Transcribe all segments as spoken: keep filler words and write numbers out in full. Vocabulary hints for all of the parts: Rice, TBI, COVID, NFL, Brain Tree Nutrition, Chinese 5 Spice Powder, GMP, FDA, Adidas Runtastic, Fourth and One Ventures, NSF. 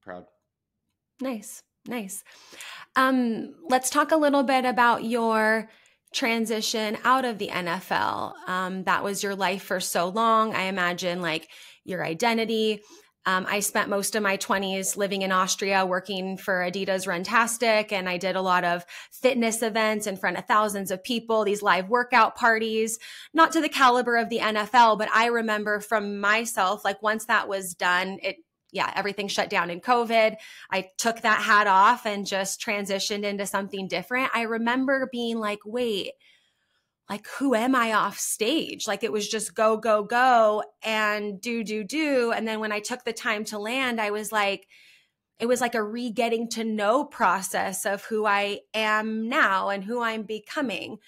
proud. Nice, nice. Um, let's talk a little bit about your transition out of the N F L. Um, that was your life for so long. I imagine like your identity. Um, I spent most of my twenties living in Austria, working for Adidas Runtastic, and I did a lot of fitness events in front of thousands of people, these live workout parties, not to the caliber of the N F L, but I remember from myself, like once that was done, it, yeah, everything shut down in COVID. I took that hat off and just transitioned into something different. I remember being like, wait, like, who am I off stage? Like, it was just go, go, go and do, do, do. And then when I took the time to land, I was like, it was like a re-getting to know process of who I am now and who I'm becoming.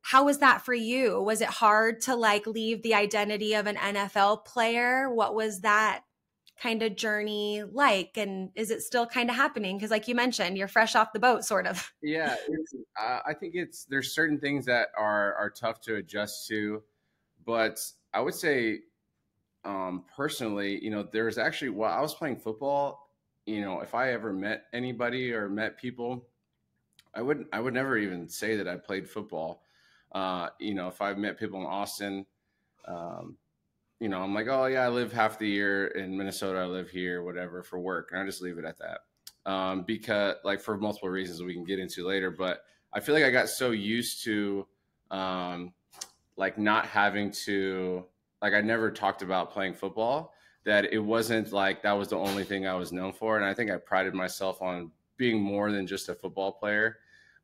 How was that for you? Was it hard to like leave the identity of an N F L player? What was that kind of journey like? And is it still kind of happening? Because like you mentioned, you're fresh off the boat, sort of. Yeah, it's, uh, I think it's, there's certain things that are, are tough to adjust to, but I would say um, personally, you know, there's actually, while I was playing football, you know, if I ever met anybody or met people, I wouldn't, I would never even say that I played football. Uh, you know, if I met people in Austin, um, you know, I'm like, oh yeah, I live half the year in Minnesota. I live here, whatever, for work. And I just leave it at that. Um, because like for multiple reasons we can get into later, but I feel like I got so used to, um, like not having to, like, I never talked about playing football, that it wasn't like, that was the only thing I was known for. And I think I prided myself on being more than just a football player,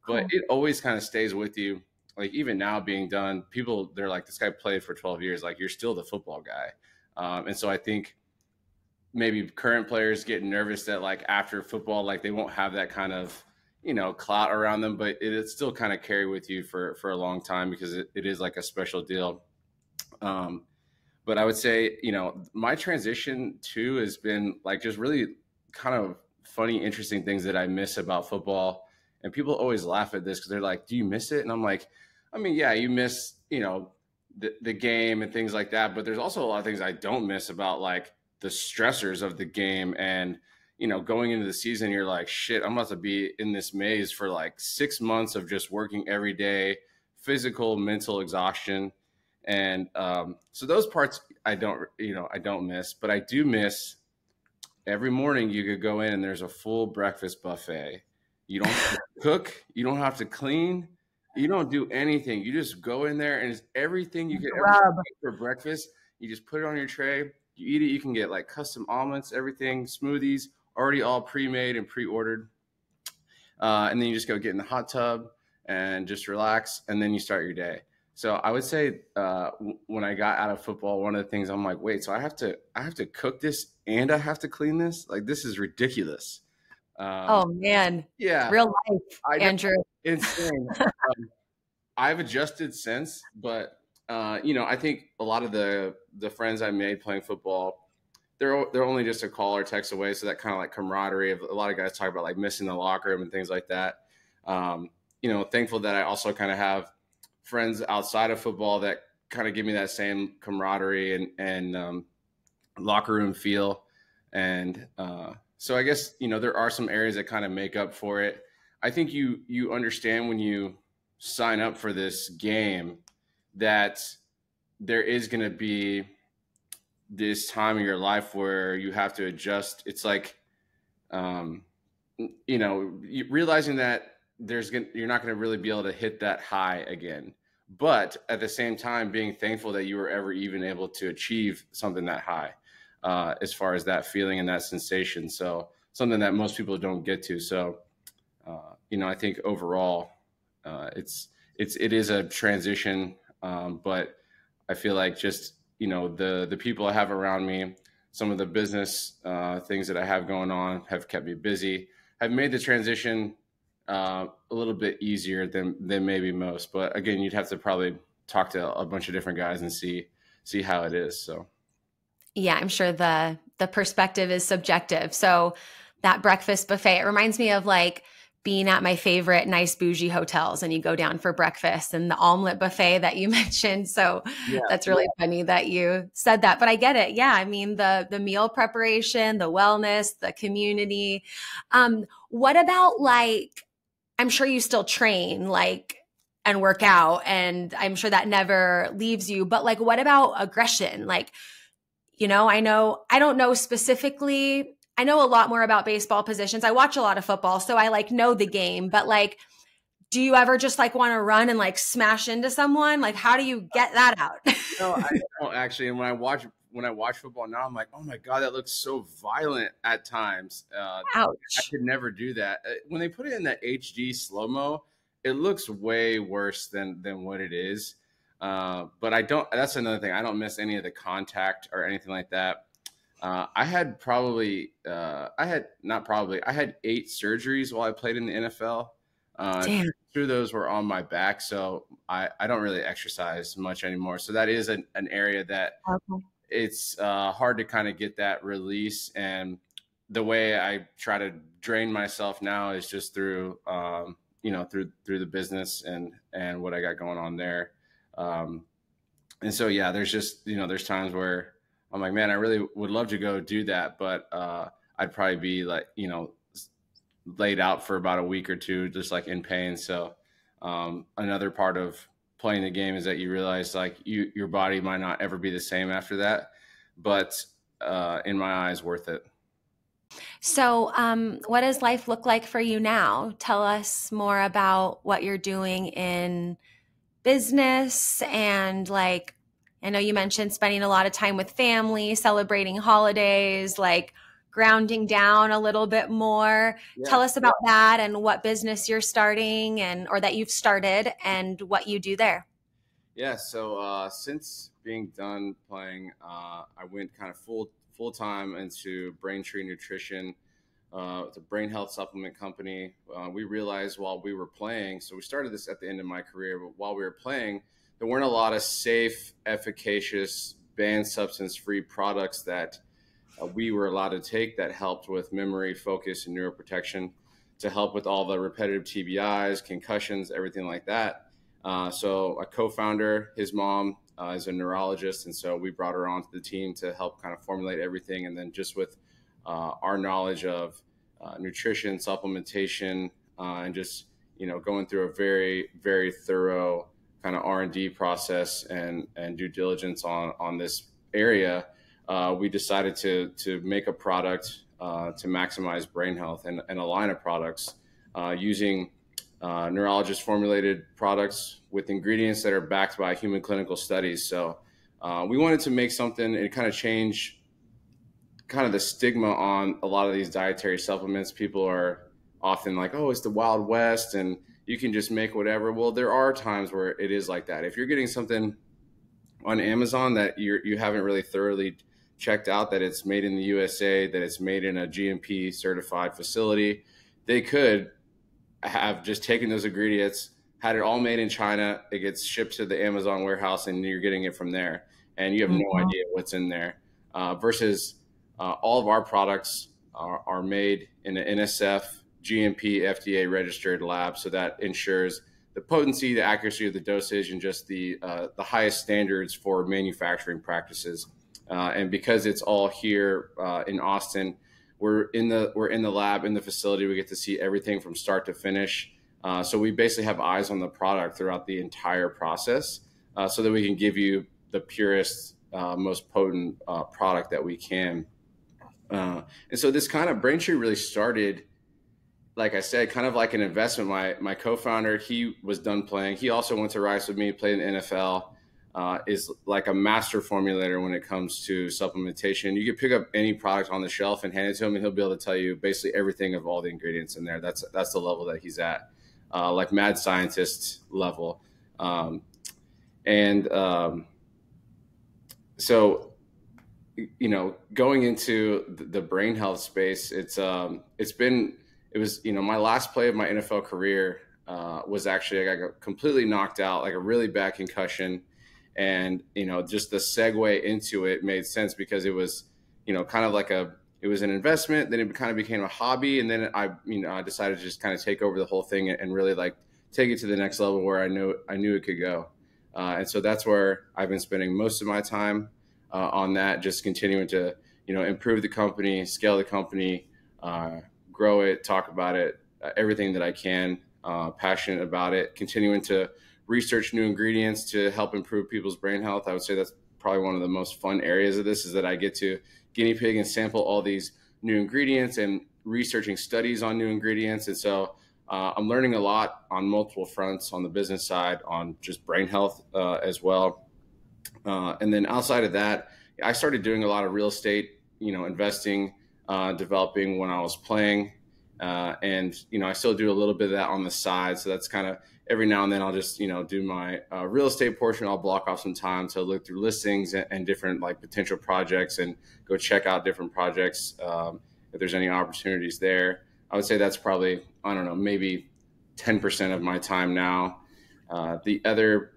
but cool. It always kind of stays with you. Like even now being done, people, they're like, this guy played for twelve years. Like you're still the football guy. Um, and so I think maybe current players get nervous that like after football, like they won't have that kind of, you know, clout around them, but it, it still kind of carry with you for, for a long time because it, it is like a special deal. Um, but I would say, you know, my transition too has been like just really kind of funny, interesting things that I miss about football. And people always laugh at this because they're like, do you miss it? And I'm like, I mean, yeah, you miss, you know, the, the game and things like that. But there's also a lot of things I don't miss about like the stressors of the game. And, you know, going into the season, you're like, shit, I'm about to be in this maze for like six months of just working every day, physical, mental exhaustion. And um, so those parts I don't, you know, I don't miss, but I do miss every morning you could go in and there's a full breakfast buffet. You don't have to cook. You don't have to clean. You don't do anything. You just go in there and it's everything you could ever get for breakfast. You just put it on your tray. You eat it. You can get like custom omelets, everything, smoothies, already all pre-made and pre-ordered. Uh, and then you just go get in the hot tub and just relax. And then you start your day. So I would say uh, when I got out of football, one of the things I'm like, wait, so I have to, I have to cook this and I have to clean this? Like, this is ridiculous. Um, oh man, yeah, real life, I, Andrew. Insane. um, I've adjusted since, but uh, you know, I think a lot of the the friends I made playing football, they're they're only just a call or text away. So that kind of like camaraderie of a lot of guys talk about like missing the locker room and things like that. Um, you know, thankful that I also kind of have friends outside of football that kind of give me that same camaraderie and and um, locker room feel and. Uh, So I guess, you know, there are some areas that kind of make up for it. I think you you understand when you sign up for this game that there is going to be this time of your life where you have to adjust. It's like, um, you know, realizing that there's gonna, you're not going to really be able to hit that high again. But at the same time, being thankful that you were ever even able to achieve something that high. Uh, as far as that feeling and that sensation. So something that most people don't get to. So, uh, you know, I think overall uh, it's, it's, it is a transition. Um, but I feel like just, you know, the, the people I have around me, some of the business uh, things that I have going on have kept me busy, have made the transition uh, a little bit easier than, than maybe most. But again, you'd have to probably talk to a bunch of different guys and see, see how it is. So. Yeah, I'm sure the the perspective is subjective. So that breakfast buffet, it reminds me of like being at my favorite nice bougie hotels and you go down for breakfast and the omelet buffet that you mentioned. So yeah, that's really yeah. funny that you said that, but I get it. Yeah. I mean, the, the meal preparation, the wellness, the community. Um, what about like, I'm sure you still train like and work out, and I'm sure that never leaves you, but like, what about aggression? Like, you know, I know, I don't know specifically, I know a lot more about baseball positions. I watch a lot of football, so I like know the game, but like, do you ever just like want to run and like smash into someone? Like, how do you get that out? No, I don't actually. And when I watch, when I watch football now, I'm like, oh my God, that looks so violent at times. Uh, Ouch. I could never do that. When they put it in that H D slow-mo, it looks way worse than, than what it is. Uh, but I don't, that's another thing. I don't miss any of the contact or anything like that. Uh, I had probably, uh, I had not probably, I had eight surgeries while I played in the N F L. Uh, Damn. Two of those were on my back. So I, I don't really exercise much anymore. So that is an, an area that okay. it's uh, hard to kind of get that release. And the way I try to drain myself now is just through, um, you know, through, through the business and, and what I got going on there. Um, and so, yeah, there's just, you know, there's times where I'm like, man, I really would love to go do that, but uh, I'd probably be like, you know, laid out for about a week or two, just like in pain. So um, another part of playing the game is that you realize like you, your body might not ever be the same after that, but uh, in my eyes, worth it. So um, what does life look like for you now? Tell us more about what you're doing in business and like, I know you mentioned spending a lot of time with family, celebrating holidays, like grounding down a little bit more. Yeah, Tell us about yeah. that and what business you're starting and or that you've started and what you do there. Yeah, so uh, since being done playing, uh, I went kind of full full time into Brain Tree Nutrition. Uh, it's a brain health supplement company. Uh, we realized while we were playing, so we started this at the end of my career, but while we were playing, there weren't a lot of safe, efficacious, banned substance-free products that uh, we were allowed to take that helped with memory, focus, and neuroprotection, to help with all the repetitive T B Is, concussions, everything like that. Uh, so a co-founder, his mom uh, is a neurologist, and so we brought her onto the team to help kind of formulate everything. And then just with uh, our knowledge of uh, nutrition, supplementation, uh, and just, you know, going through a very, very thorough kind of R and D process and, and due diligence on, on this area, uh, we decided to, to make a product uh, to maximize brain health and, and a line of products uh, using uh, neurologist-formulated products with ingredients that are backed by human clinical studies. So uh, we wanted to make something and kind of change kind of the stigma on a lot of these dietary supplements. People are often like, oh, it's the Wild West and you can just make whatever. Well, there are times where it is like that. If you're getting something on Amazon that you're, you haven't really thoroughly checked out, that it's made in the U S A, that it's made in a G M P certified facility, they could have just taken those ingredients, had it all made in China, it gets shipped to the Amazon warehouse and you're getting it from there. And you have mm-hmm. no idea what's in there uh, versus uh, all of our products are, are made in the N S F, G M P, F D A registered lab, so that ensures the potency, the accuracy of the dosage, and just the uh, the highest standards for manufacturing practices. Uh, and because it's all here uh, in Austin, we're in the we're in the lab in the facility. We get to see everything from start to finish. Uh, so we basically have eyes on the product throughout the entire process, uh, so that we can give you the purest, uh, most potent uh, product that we can. Uh, and so this kind of Brain Tree really started, like I said, kind of like an investment. My my co-founder, he was done playing. He also went to Rice with me, played in the N F L, uh, is like a master formulator when it comes to supplementation. You could pick up any product on the shelf and hand it to him, and he'll be able to tell you basically everything of all the ingredients in there. That's that's the level that he's at, uh, like mad scientist level. Um, and um, so... you know, going into the brain health space, it's um, it's been... It was, you know, my last play of my N F L career uh, was actually, I got completely knocked out, like a really bad concussion. And, you know, just the segue into it made sense because it was, you know, kind of like a, it was an investment, then it kind of became a hobby. And then I, you know, I decided to just kind of take over the whole thing and really like take it to the next level where I knew, I knew it could go. Uh, and so that's where I've been spending most of my time uh, on that, just continuing to, you know, improve the company, scale the company, uh, grow it, talk about it, uh, everything that I can, uh, passionate about it, continuing to research new ingredients to help improve people's brain health. I would say that's probably one of the most fun areas of this, is that I get to guinea pig and sample all these new ingredients and researching studies on new ingredients. And so uh, I'm learning a lot on multiple fronts, on the business side, on just brain health uh, as well. Uh, and then outside of that, I started doing a lot of real estate, you know, investing, uh, developing when I was playing. Uh, and, you know, I still do a little bit of that on the side. So that's kind of every now and then I'll just, you know, do my uh, real estate portion. I'll block off some time to look through listings and, and different like potential projects and go check out different projects. Um, if there's any opportunities there, I would say that's probably, I don't know, maybe ten percent of my time now. Uh, the other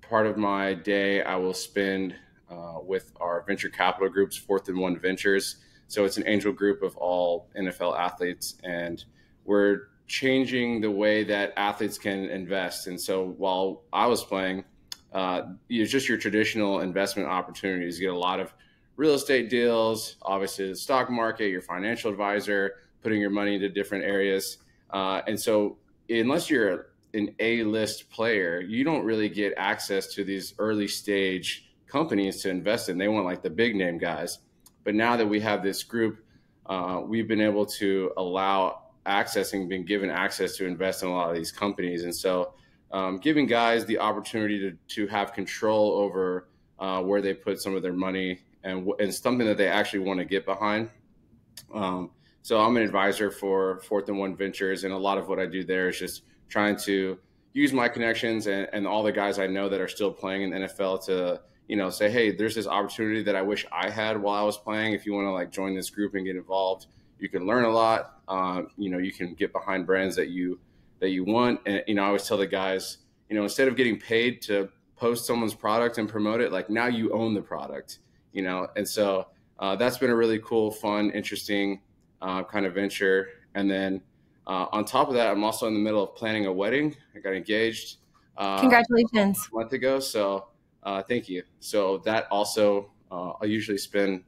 part of my day I will spend Uh, with our venture capital groups, Fourth and One Ventures. So it's an angel group of all N F L athletes, and we're changing the way that athletes can invest. And so while I was playing, uh, it's just your traditional investment opportunities. You get a lot of real estate deals, obviously the stock market, your financial advisor, putting your money into different areas. Uh, and so unless you're an A-list player, you don't really get access to these early stage companies to invest in. They want like the big name guys. But now that we have this group, uh, we've been able to allow accessing, been given access to invest in a lot of these companies. And so um, giving guys the opportunity to, to have control over uh, where they put some of their money and, and something that they actually want to get behind. Um, so I'm an advisor for Fourth and One Ventures. And a lot of what I do there is just trying to use my connections and, and all the guys I know that are still playing in the N F L to, you know, say, hey, there's this opportunity that I wish I had while I was playing. If you want to like join this group and get involved, you can learn a lot. Um, you know, you can get behind brands that you that you want. And, you know, I always tell the guys, you know, instead of getting paid to post someone's product and promote it, like now you own the product, you know. And so uh, that's been a really cool, fun, interesting uh, kind of venture. And then uh, on top of that, I'm also in the middle of planning a wedding. I got engaged. Uh, Congratulations. A month ago. So. Uh, thank you. So that also, uh, I usually spend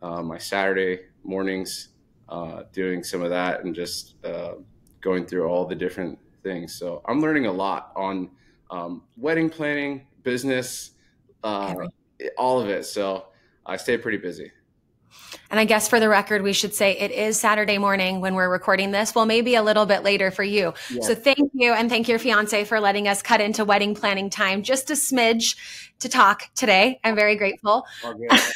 uh, my Saturday mornings uh, doing some of that and just uh, going through all the different things. So I'm learning a lot on um, wedding planning, business, uh, all of it. So I stay pretty busy. And I guess for the record, we should say it is Saturday morning when we're recording this. Well, maybe a little bit later for you. Yeah. So thank you. And thank your fiance for letting us cut into wedding planning time just a smidge to talk today. I'm very grateful. Oh, yeah.